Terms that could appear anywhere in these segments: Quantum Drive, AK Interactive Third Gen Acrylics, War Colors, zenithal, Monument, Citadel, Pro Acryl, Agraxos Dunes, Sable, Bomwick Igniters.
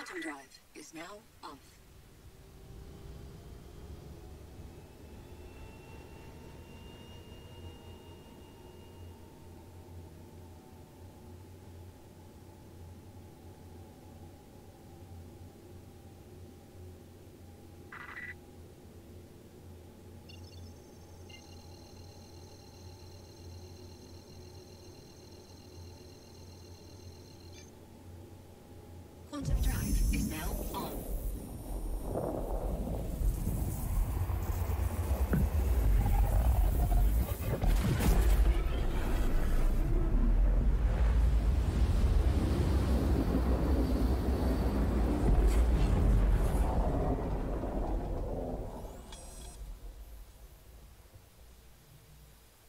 Quantum Drive is now off. Quantum Drive is now on.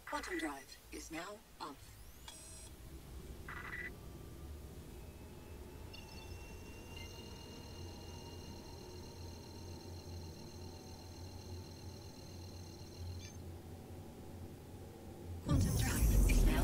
Quantum Drive is now off. Quantum Drive is now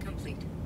complete.